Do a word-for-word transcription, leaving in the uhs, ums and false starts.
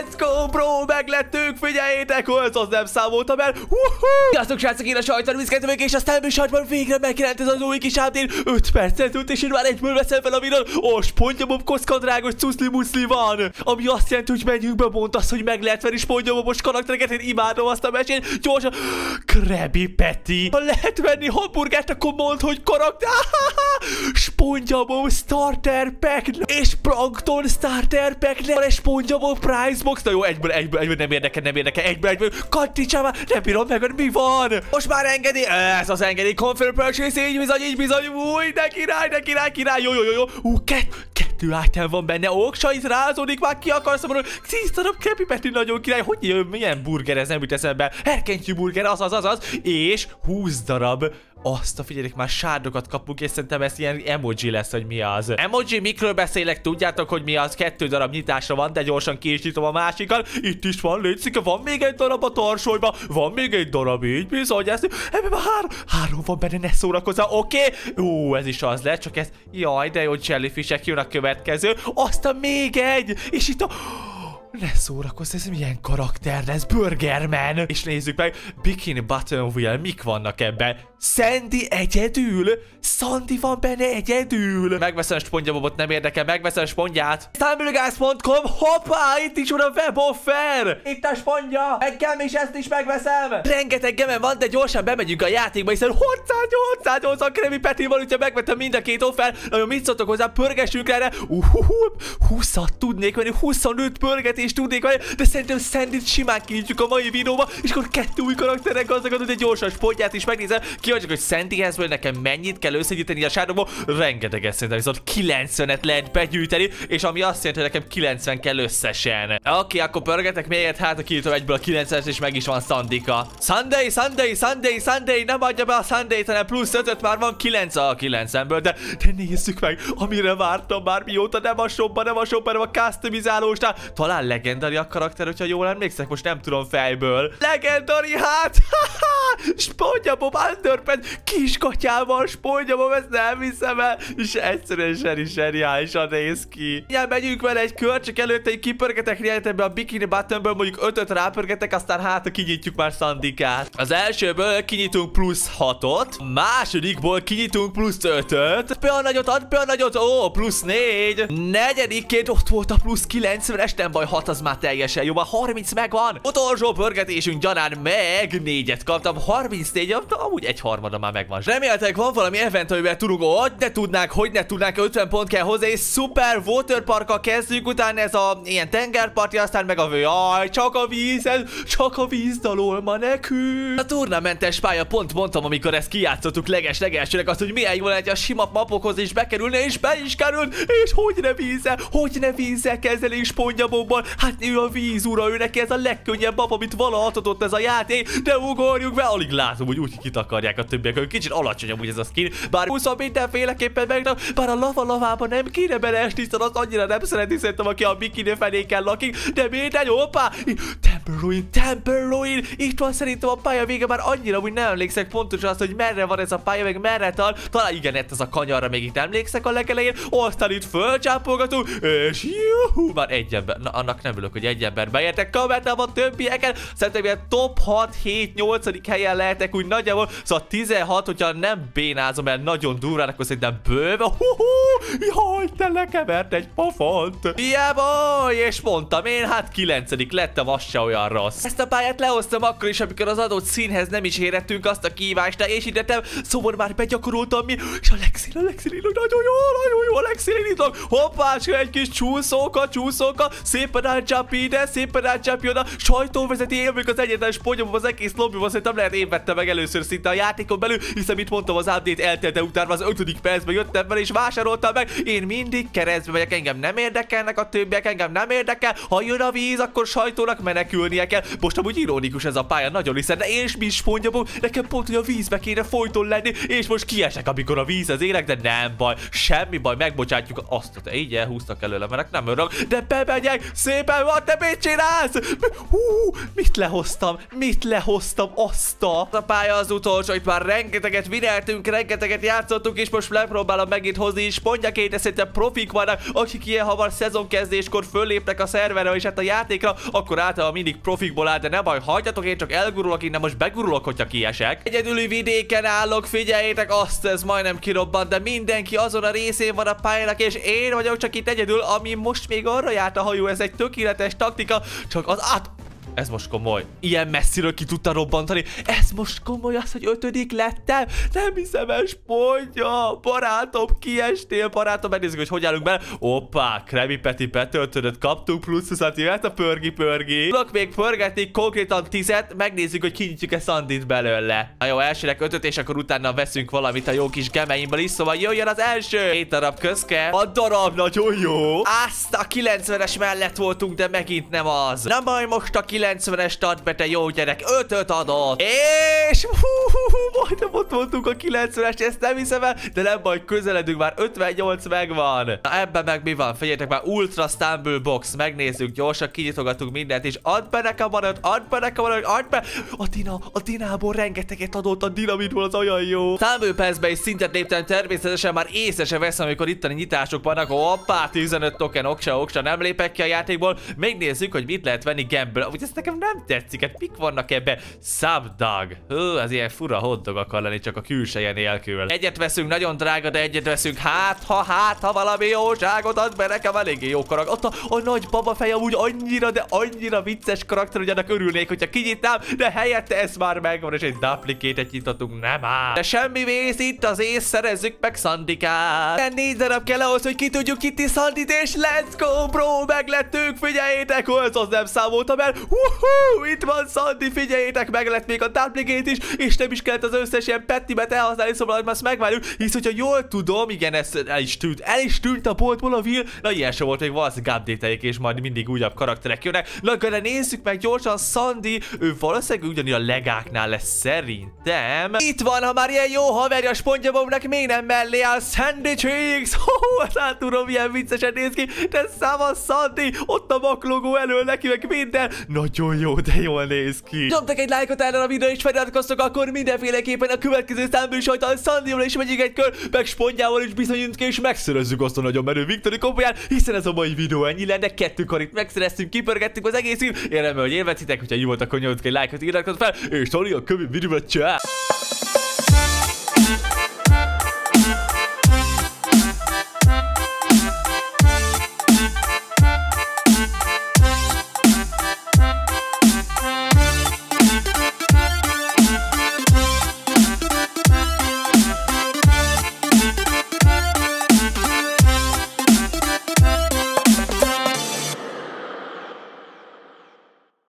Let's go, bro, meglettünk, figyeljétek, hogy az nem számoltam el. Sziasztok, srácok, én a sajtban viszket vagyok, és aztán a sajtban végre megjelent ez az új kis update. öt percet ült, és én már egyből veszem fel a videón. A SpongeBob kockadrágos cuszli-muszli van. Ami azt jelenti, hogy menjünk be, mondd azt, hogy meg lehet venni SpongeBobos karaktereket. Én imádom azt a mesét. Gyorsan. Krebi Peti. Ha lehet venni hamburgert, akkor mondd, hogy karakter. SpongeBob Starter Pack és Plankton Starter Pack van egy SpongeBob Prize Box. Na jó, egyből, egyből, egyből nem érdekel, nem érdekel, egyből, egyből. Kattítsál már, nem bírom meg, hogy mi van. Most már engedi, ez az engedi. Confirm Purchase, így bizony, így bizony. Új, de király, de király, király. Jó, jó, jó, jó. Ú, kett, kettő item van benne. Oksai rázódik, már ki akarsz mondani. tíz darab Krebi Peti, nagyon király. Hogy jön, milyen burger, ez nem jut eszembe. Herkentyű burger, az, az, az, az. És húsz darab. Azt a figyeljék, már sárdokat kapunk, és szerintem ez ilyen emoji lesz, hogy mi az. Emoji, mikről beszélek, tudjátok, hogy mi az. Kettő darab nyitásra van, de gyorsan ki is nyitom a másikkal. Itt is van, létszik, van még egy darab a tarsolyban, van még egy darab, így bizony, ez. Ebben már három, három van benne, ne szórakozzál, oké? Okay. Ó, ez is az lett, csak ez, jaj, de jó, jellyfishek, jön a következő. Aztán még egy, és itt a... Ne szórakozz, ez milyen karakter lesz, Burger Man. És nézzük meg, Bikini Bottom wheel, mik vannak ebben? Sandy egyedül, Sandy van benne egyedül. Megveszem a SpongeBobot, nem érdekel, megveszem a spongját. Stumble Guys pont com, hoppá, itt is van a weboffer. Itt a spongja, engem is, ezt is megveszem. Rengeteg gemem van, de gyorsan bemegyünk a játékba, hiszen hatszáznyolcvan Krebi Peti van, úgyhogy megvettem mind a két offer. Nagyon mit szóltok hozzá, pörgessünk erre. Uhuhu, húszat tudnék venni, huszonöt pörget és tudnék venni, de szerintem Sandyt simán kinyitjuk a mai videóba, és akkor kettő új karakterek gazdagodott, de gyorsan spongját is megnézem. Kíváncsi, hogy Sandyhez nekem mennyit kell összegyűjteni a sáromból. Rengeteget szerintem, viszont kilencvenet lehet begyűjteni, és ami azt jelenti, hogy nekem kilencven kell összesen. Oké, okay, akkor pörgetek még, hát a kinyitom egyből a kilencvenes, és meg is van Sandika. Sunday, Sunday, Sunday, Sunday, nem adja be a Sunday-t, hanem plusz ötöt már van kilenc a kilencvenből, de, de nézzük meg, amire vártam már mióta, nem a shopban, nem a shopban, nem a customizálósnál. Talán legendari a karakter, hogyha jól emlékszek, most nem tudom fejből. Legendari, hát! SpongeBob Underpad kiskatyával, SpongeBob, ezt nem hiszem el, és egyszerűen seri seriálisan néz ki. Ilyen megyünk vele egy kör, csak előtte egy kipörgetek rejtetbe a Bikini Bottomből, mondjuk ötöt rápörgetek, aztán hát kinyitjuk már Sandikát. Az elsőből kinyitunk plusz hatot, a másodikból kinyitunk plusz ötöt, be a nagyot, add be a nagyot, ó, plusz négy, negyedikként ott volt a plusz kilencvenes, nem baj, hat az már teljesen jó, már harminc megvan. Utolsó pörgetésünk gyanán meg négyet kaptam, harmincnégy, amúgy egy harmada már megvan. Reméltek van valami event, amiben tudunk, hogy ne tudnánk, hogy ne tudnánk, ötven pont kell hozzá, és szuper waterparkkal kezdjük, utána ez a ilyen tengerparti, aztán meg a vő, jaj, csak a víz, ez, csak a víz dalol ma nekünk. A turnamentes pálya, pont mondtam, amikor ezt kijátszottuk leges-legelsőleg azt, hogy milyen jó lenne, hogy a sima mapokhoz is bekerülne, és be is került, és hogy ne vízzel, hogy ne vízzel kezelik SpongeBobbal, hát ő a víz ura, ő neki ez a legkönnyebb map, amit valaha adhatott ez a játék, de ugorjuk be, alig látom, hogy úgy kitakarják a többiek, hogy kicsit alacsony amúgy ez a skin, bár húszon mindenféleképpen megnak, bár a lava lavában nem kéne beleesni, szóval azt annyira nem szereti, szerintem, aki a bikini fenéken lakik, de mindegy, hoppá! Temple Ruin, Temple Ruin, itt van szerintem a pálya vége, már annyira úgy nem emlékszek pontosan azt, hogy merre van ez a pálya, meg merre tal, talán igen, ez a kanyarra még itt emlékszek a legelején, aztán itt fölcsápolgatunk, és juhú, már egy ember, na annak nem ülök, hogy egy ember beértek, kamerában többieket, szerintem ilyen top hat, hét, nyolcadik helyen lehetek úgy nagyjából, szóval tizenhat, hogyha nem bénázom el nagyon durván, akkor szerintem bőve, hú-hú, jaj, te lekevert egy pofont. Jebaj, és mondtam én, hát kilencedik lettem, az se olyan rossz. Ezt a pályát lehoztam akkor is, amikor az adott színhez nem is érettünk azt a kívást, és idetem, szóval már begyakoroltam mi, és a Lexil, a Lexil, nagyon jó, nagyon jó, a Lexil, indítok, hoppá, egy kis csúszóka, csúszóka, szépen átcsápi ide, szépen átcsápi oda, sajtóvezeti, én vagyok az egyetlen SpongeBob az egész lobbyban, szerintem lehet én vettem meg először szinte a játékon belül, hiszen mit mondtam, az update eltelte utána, az ötödik percben jöttem vele és vásároltam meg, én mindig keresztbe megyek, engem nem érdekelnek a többiek, engem nem érdekel, ha jön a víz, akkor sajtónak menekülnie kell. Most amúgy ironikus ez a pálya nagyon, hiszen de én is mi is mondjam, nekem pont, hogy a vízbe kéne folyton lenni, és most kiesek, amikor a víz az élek, de nem baj, semmi baj, megbocsátjuk azt, hogy így elhúztak előle, mert nem örök, de bemegyek, szépen van, te mit csinálsz? Hú, mit lehoztam, mit lehoztam azt? tiszta. A pálya az utolsó, itt már rengeteget vineltünk, rengeteget játszottunk, és most megpróbálom megint hozni is pontjaként, de szerintem profik vannak, akik ilyen hamar szezonkezdéskor föllépnek a szerverre, és hát a játékra, akkor általában mindig profikból áll, de ne baj, hagyjatok, én csak elgurulok innen, most begurulok, hogyha kiesek. Egyedüli vidéken állok, figyeljétek, azt ez majdnem kirobbant, de mindenki azon a részén van a pályának, és én vagyok csak itt egyedül, ami most még arra járt a hajó, ez egy tökéletes taktika, csak az át... Ez most komoly. Ilyen messziről ki tudta robbantani. Ez most komoly az, hogy ötödik lettem. Nem hiszem el, Spongya. Barátom, kiestél, barátom. Megnézzük, hogy hogy állunk bele. Oppá, Krebi Peti betöltődött, kaptunk plusz huszat, jöhet a pörgi pörgi. Tudok még pörgetni konkrétan tízet. Megnézzük, hogy kinyitjuk-e Sandit belőle. Na jó, elsőnek ötöt, és akkor utána veszünk valamit a jó kis gemeimből is. Szóval jöjjön az első. Hét darab közke. A darab nagyon jó. Azt a kilencvenes mellett voltunk, de megint nem az. Na majd most a kilencvenes start be, te jó gyerek, ötöt adott. És hú, majdnem ott voltunk a kilencvenes, ezt nem hiszem el, de nem baj, közeledünk már, ötvennyolc megvan. Na ebben meg mi van? Figyeljetek már, Ultra Stumble Box, megnézzük, gyorsan kinyitogatunk mindent, és add be nekem a nőt, add be nekem a nőt, add be. A Dina, a Dinából rengeteget adott, a Dinamitból, az olyan jó. Stumble Pass-be is szintet léptem, természetesen már észre se veszem, amikor itteni nyitások vannak. Hoppá, tizenöt token, oksa, oksa, nem lépek ki a játékból. Megnézzük, hogy mit lehet venni gemből. Ez nekem nem tetszik, hát mik vannak ebben? Subdog. Hú, ez ilyen fura hotdog akar lenni, csak a külseje nélkül. Egyet veszünk, nagyon drága, de egyet veszünk. Hát, ha, hát, ha valami jóságot ad be nekem, eléggé jó karakter. Ott a, a nagy baba feje úgy annyira, de annyira vicces karakter, hogy annak örülnék, hogyha kinyitnám, de helyette ez már megvan, és egy duplicate-et nyitottunk, nem áll. De semmi vész, itt az ész, szerezzük meg Szandikát. De négy darab kell ahhoz, hogy ki tudjuk kitni Szandit, és let's go, bro, meglettünk, figyeljétek, ez az nem számoltam el. Uhú, itt van Sandy, figyeljétek, meg lett még a duplicate is, és nem is kellett az összes ilyen pettimet elhasználni, szóval hogy azt megvárjuk, hisz hogyha jól tudom, igen, ez el is tűnt, el is tűnt a boltból a Will, na ilyen sem volt, még valószínűleg update-eik, és majd mindig újabb karakterek jönnek. Na, de nézzük meg gyorsan, Sandy, ő valószínűleg ugyanilyen a legáknál lesz szerintem. Itt van, ha már ilyen jó haverja SpongeBobnak, még nem mellé áll Sandy Cheeks, hú, az át tudom, milyen viccesen néz ki, de száma Sandy, ott a maklogó elől neki, meg minden. Nagyon jó, de jól néz ki. Nyomtak egy lájkot erre a videóra, és feliratkoztok, akkor mindenféleképpen a következő számból is hajtani Sandyval is megyünk egy kör, meg Spongyával is bizonyítunk ki, és megszerezzük azt a nagyon menő Viktori kopját, hiszen ez a mai videó ennyi lenne, kettő karit megszereztünk, kipörgettük az egész ír. Én remélem, hogy élvezitek, hogyha jó volt, akkor nyomjatok egy lájkot, iratkozzatok fel, és Tony a kövi videóra, csá!